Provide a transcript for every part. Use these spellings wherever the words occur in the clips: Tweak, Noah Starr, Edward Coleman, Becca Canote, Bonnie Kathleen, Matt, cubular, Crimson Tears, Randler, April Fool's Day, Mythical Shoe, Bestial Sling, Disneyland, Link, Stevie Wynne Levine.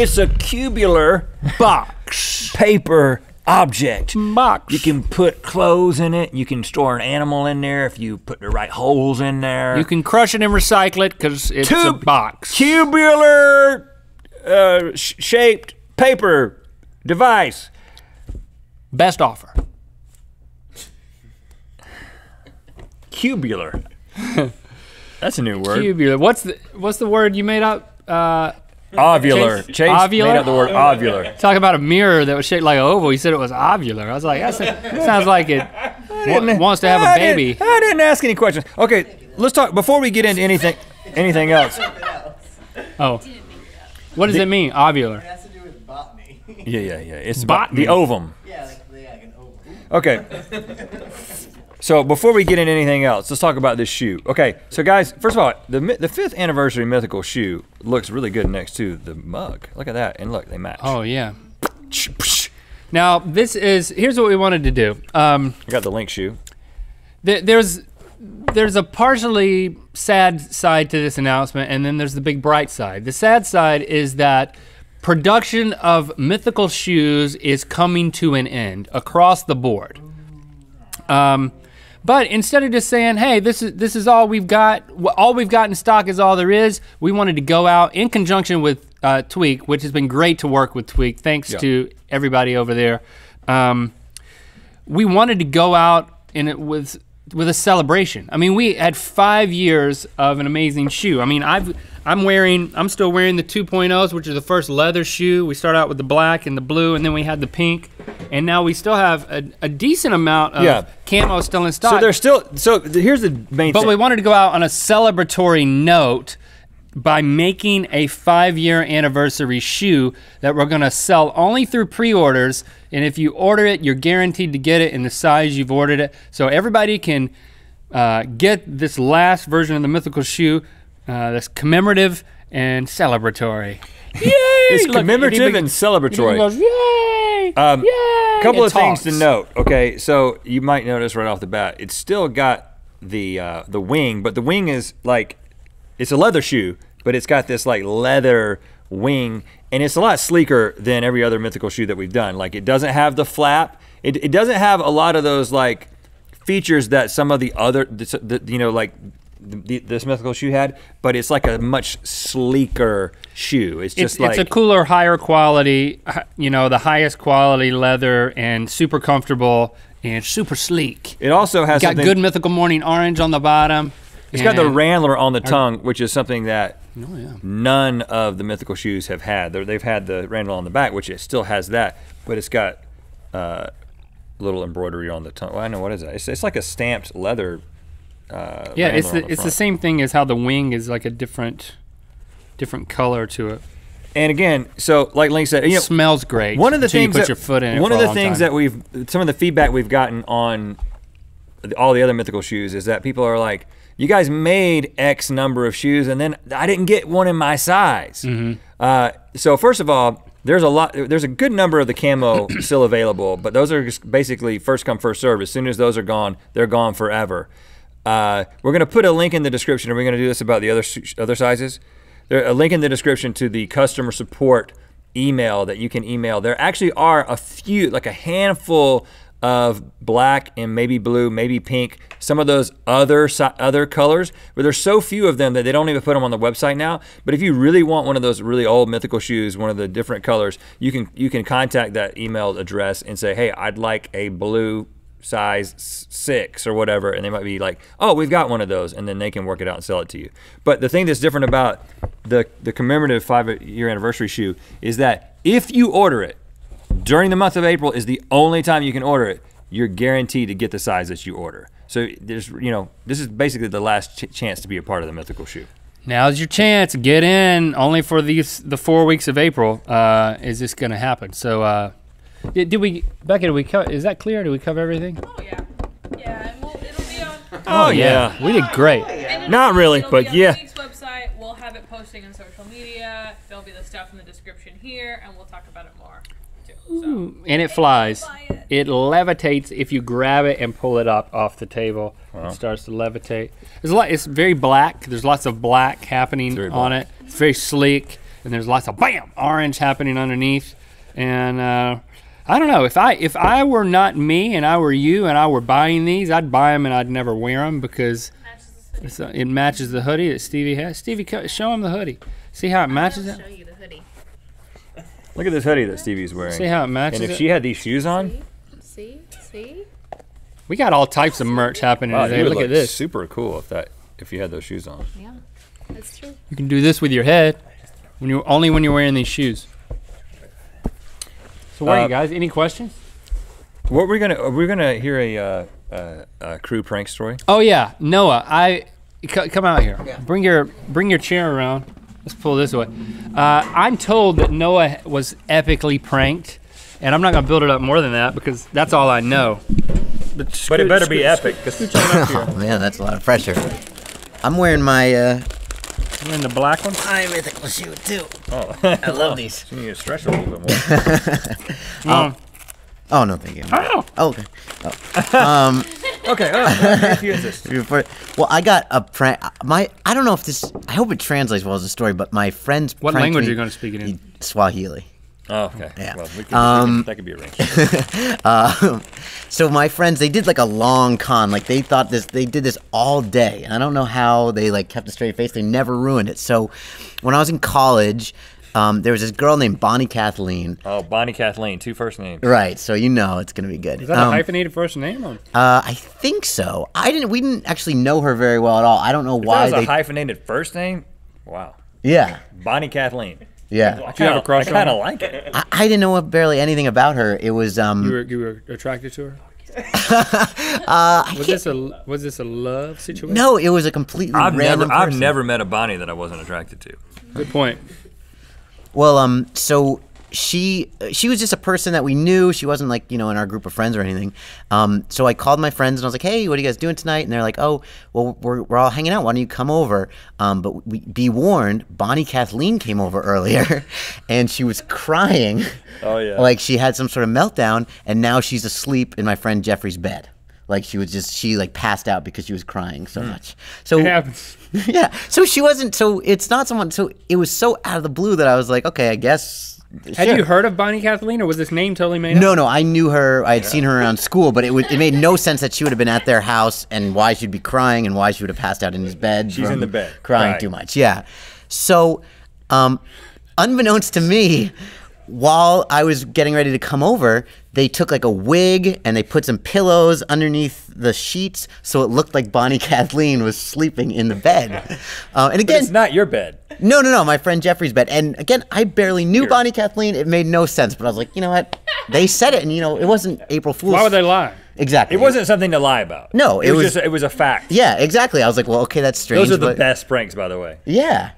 It's a cubular box. Paper object. Box. You can put clothes in it. You can store an animal in there if you put the right holes in there. You can crush it and recycle it because it's a box. Cubular shaped paper device. Best offer. Cubular. That's a new word. Cubular. What's the word you made up? Ovular. Chase ovular? Made up the word ovular. Talk about a mirror that was shaped like an oval. He said it was ovular. I was like, that sounds like it wants to have a baby. I didn't ask any questions. Okay, let's talk before we get into anything else. Oh, what does it mean? Ovular. It has to do with botany. Yeah. It's botany. The ovum. Yeah, like an oval. Okay. So before we get into anything else, let's talk about this shoe. Okay, so guys, first of all, the 5th anniversary mythical shoe looks really good next to the mug. Look at that, and look, they match. Oh yeah. Now here's what we wanted to do. I got the Link shoe. There's a partially sad side to this announcement, and then there's the big bright side. The sad side is that production of mythical shoes is coming to an end across the board. But instead of just saying, hey, this is all we've got, all we've got in stock is all there is, we wanted to go out in conjunction with Tweak, which has been great to work with Tweak, thanks to everybody over there. We wanted to go out in it with a celebration. I mean, we had 5 years of an amazing shoe. I mean, I'm still wearing the 2.0s, which is the first leather shoe. We start out with the black and the blue, and then we had the pink, and now we still have a decent amount of camo still in stock. So there's still, so here's the main thing. But we wanted to go out on a celebratory note by making a 5-year anniversary shoe that we're gonna sell only through pre-orders, and if you order it, you're guaranteed to get it in the size you've ordered it. So everybody can get this last version of the mythical shoe that's commemorative and celebratory. Yay! It's commemorative and celebratory. Goes, yay! Yay! Couple of things to note, okay? So you might notice right off the bat, it's still got the wing, but the wing is like, it's a leather shoe, but it's got this like leather wing, and it's a lot sleeker than every other mythical shoe that we've done. Like it doesn't have the flap. It doesn't have a lot of those like features that some of the other, you know, like this mythical shoe had, but it's like a much sleeker shoe. It's just like— It's a cooler, higher quality, you know, the highest quality leather and super comfortable and super sleek. It also has got good mythical morning orange on the bottom. It's got the Randler on the tongue, which is something that none of the mythical shoes have had. They've had the Randler on the back, which it still has that, but it's got little embroidery on the tongue. Well, I know, what is that? It's like a stamped leather. Yeah, it's the same thing as how the wing is like a different color to it. And again, so like Link said, you know, it smells great. One of the things some of the feedback we've gotten on all the other mythical shoes is that people are like, you guys made X number of shoes and then I didn't get one in my size. Mm-hmm. So first of all, there's a good number of the camo still available, but those are just basically first come, first serve. As soon as those are gone, they're gone forever. We're gonna put a link in the description, and we're gonna do this about the other sizes. A link in the description to the customer support email that you can email. There actually are a few, like a handful of black and maybe blue, maybe pink, some of those other colors, but there's so few of them that they don't even put them on the website now. But if you really want one of those really old mythical shoes, one of the different colors, you can contact that email address and say, hey, I'd like a blue size 6 or whatever, and they might be like, oh, we've got one of those, and then they can work it out and sell it to you. But the thing that's different about the commemorative 5-year anniversary shoe is that if you order it, during the month of April is the only time you can order it, you're guaranteed to get the size that you order. So there's, you know, this is basically the last chance to be a part of the mythical shoe. Now's your chance, get in, only for the 4 weeks of April is this gonna happen. So Becca, is that clear? Did we cover everything? Oh yeah, and it'll be on. Oh yeah, we did great. Not really, but yeah. We'll have it posting on social media. There'll be the stuff in the description here, and we'll talk about it more. Ooh, and it flies. It levitates if you grab it and pull it up off the table. Wow. It starts to levitate. It's very black. There's lots of black happening on it. It's very sleek. and there's lots of bam orange happening underneath. And I don't know, if I were not me and I were you and I were buying these, I'd buy them and I'd never wear them because it matches the hoodie that Stevie has. Stevie, show him the hoodie. See how it matches it? Show you the hoodie. Look at this hoodie that Stevie's wearing. See how it matches it? And if she had these shoes on. See? See? We got all types of merch happening today. Look at this. Super cool if you had those shoes on. Yeah, that's true. You can do this with your head only when you're wearing these shoes. So what are you guys? Any questions? What we're gonna hear a crew prank story. Oh yeah, Noah, come out here. Yeah. Bring your chair around. Let's pull this away. I'm told that Noah was epically pranked, and I'm not gonna build it up more than that because that's all I know. But it better be epic. Oh man, that's a lot of pressure. I'm wearing my. You're in the black one? I'm ethical shoe too. Oh, I love these. You need to stretch a little bit more. Oh no, thank you. Oh. Oh okay. Oh. Okay. Oh, use this. Well, I got a prank. I don't know if this. I hope it translates well as a story. But my friends. What language are you going to speak it in? Swahili. Oh, okay. Yeah. Well, that could be arranged. So my friends, they did like a long con. Like they thought this, they did this all day. And I don't know how they like kept a straight face. They never ruined it. So when I was in college, there was this girl named Bonnie Kathleen. Oh, Bonnie Kathleen, two first names. Right, so you know it's gonna be good. Is that a hyphenated first name? Or? I think so. We didn't actually know her very well at all. I don't know why. That was a hyphenated first name? Wow. Yeah. Bonnie Kathleen. Yeah, I kind of like it. I didn't know barely anything about her. It was you were attracted to her. Was this a love situation? No, it was a completely random person. I've never met a Bonnie that I wasn't attracted to. Good point. Well, so she was just a person that we knew. She wasn't like in our group of friends or anything. So I called my friends and I was like, hey, what are you guys doing tonight? And they're like, oh, well, we're all hanging out. Why don't you come over? But be warned, Bonnie Kathleen came over earlier, and she was crying. Oh yeah, like she had some sort of meltdown, and now she's asleep in my friend Jeffrey's bed. Like she passed out because she was crying so much. So it happens. Yeah. So she wasn't. So it's not someone. So it was so out of the blue that I was like, okay, I guess. Sure. Had you heard of Bonnie Kathleen, or was this name totally made up? No, I knew her. I had seen her around school, but it made no sense that she would have been at their house and why she'd be crying and why she would have passed out in his bed. She's in the bed crying too much. Yeah. So, unbeknownst to me, while I was getting ready to come over, they took like a wig and they put some pillows underneath the sheets so it looked like Bonnie Kathleen was sleeping in the bed. And again, but it's not your bed. No, my friend Jeffrey's bed. And again, I barely knew Bonnie Kathleen. It made no sense, but I was like, you know what? They said it, and it wasn't April Fool's. Why would they lie? Exactly. It wasn't something to lie about. No, it was a fact. Yeah, exactly. I was like, well, okay, that's strange. Those are the best pranks, by the way. Yeah.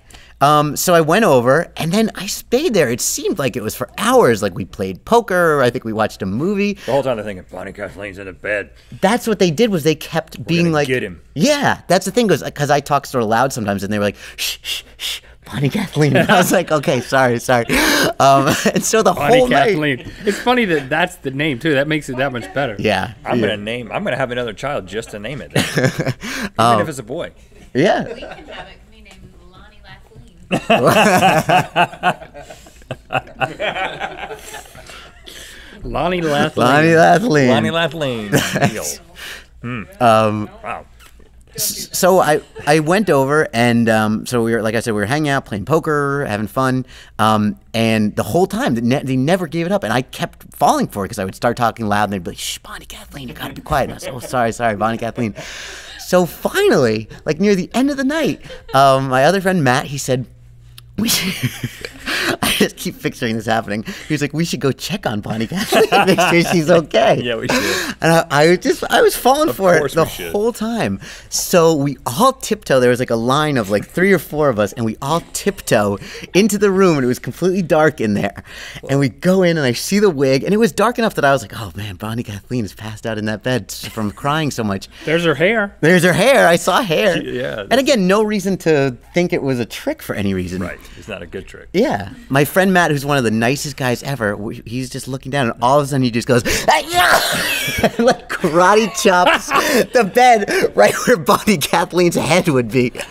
So I went over, and then I stayed there. It seemed like it was for hours. Like we played poker. I think we watched a movie. The whole time they're thinking Bonnie Kathleen's in a bed. That's what they did. Was they kept being like, "Get him." Yeah, that's the thing. Because I talk sort of loud sometimes, and they were like, "Shh, shh, shh, Bonnie Kathleen." And I was like, "Okay, sorry, sorry." And so the Bonnie whole Kathleen. Night. It's funny that that's the name too. That makes it that much better. Yeah. I'm gonna have another child just to name it. Even if it's a boy. Yeah. We can have it. Lonnie Lathleen. Lonnie Lathleen. Lonnie Lathleen. Wow. So I went over and so we were, like I said, we were hanging out, playing poker, having fun, and the whole time they never gave it up, and I kept falling for it because I would start talking loud and they'd be like, "Shh, Bonnie Kathleen, you gotta be quiet." And I was like, "Oh, sorry, sorry, Bonnie Kathleen." So finally, like near the end of the night, my other friend Matt, he said, I just keep picturing this happening. He was like, "We should go check on Bonnie Kathleen, make sure she's okay." Yeah, we should. And I was falling for it the whole time. So we all tiptoe. There was like a line of like 3 or 4 of us, and we all tiptoe into the room, and it was completely dark in there. And we go in, and I see the wig, and it was dark enough that I was like, "Oh man, Bonnie Kathleen is passed out in that bed from crying so much." There's her hair. There's her hair. I saw hair. Yeah. And again, no reason to think it was a trick for any reason. Right. It's not a good trick. Yeah. My friend friend Matt, who's one of the nicest guys ever, he's just looking down, and all of a sudden he just goes, like karate chops the bed right where Bonnie Kathleen's head would be. And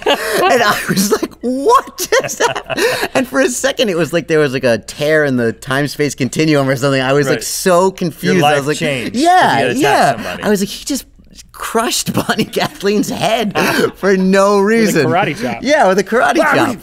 I was like, what just happened? And for a second, it was like there was like a tear in the time-space continuum or something. I was like so confused. Your life changed. Yeah, yeah. I was like, he just crushed Bonnie Kathleen's head for no reason. With a karate chop. Yeah, with a karate chop.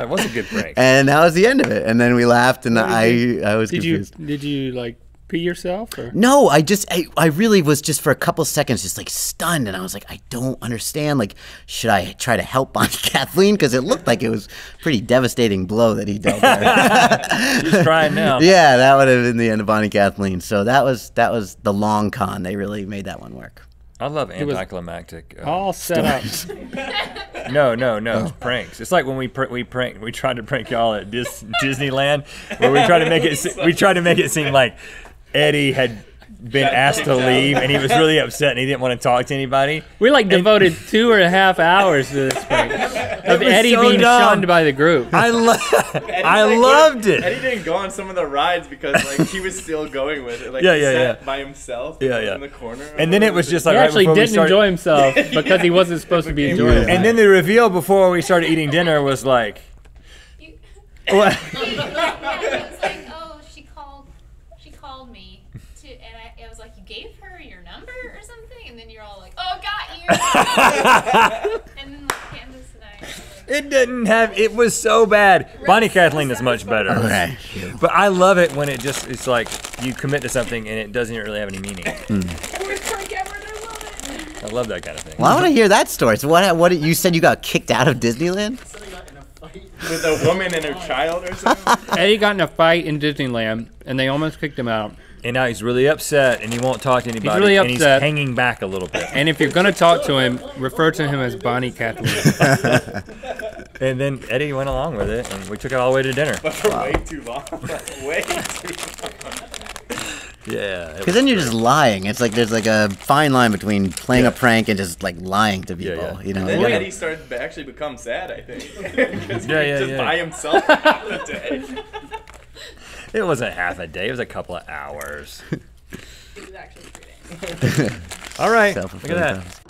It was a good break. And that was the end of it. And then we laughed, and I was confused. Did you like pee yourself? Or? No, I really was just for a couple seconds just like stunned, and I was like, I don't understand. Like, should I try to help Bonnie Kathleen? Because it looked like it was a pretty devastating blow that he dealt her. He's trying now. Yeah, that would have been the end of Bonnie Kathleen. So that was the long con. They really made that one work. I love anticlimactic. All set up. No. It's pranks. It's like when we tried to prank y'all at Disneyland, where we tried to make it seem like Eddie had been asked to leave, and he was really upset, and he didn't want to talk to anybody. We like devoted 2.5 hours to this prank of Eddie being shunned by the group. I loved it. Eddie didn't go on some of the rides because like he was still going with it. Like, he sat by himself. In the corner. And then it was just like he actually didn't enjoy himself because he wasn't supposed to be enjoying it. And then the reveal before we started eating dinner was like, what? Gave her your number or something, and then you're all like, "Oh, got you!" And then like Candace and I. Like, it didn't have. It was so bad. Right. Bonnie Kathleen is much better. Okay. But I love it when it just—it's like you commit to something and it doesn't really have any meaning. I love that kind of thing. Well, I want to hear that story. So what you said? You got kicked out of Disneyland? So they got in a fight with a woman and her child or something. Eddie got in a fight in Disneyland, and they almost kicked him out. And now he's really upset, and he won't talk to anybody. He's really upset. And he's hanging back a little bit. And if you're gonna talk to him, refer to him as Bonnie Kathleen. And then Eddie went along with it, and we took it all the way to dinner. But for way too long. Way too long. Yeah. Because then you're just lying. It's like there's like a fine line between playing a prank and just like lying to people. Yeah, yeah. You know. And then Eddie started to actually become sad, I think. Because he was just by himself half the day. It wasn't half a day. It was a couple of hours. It was actually 3 days. All right. Look at that.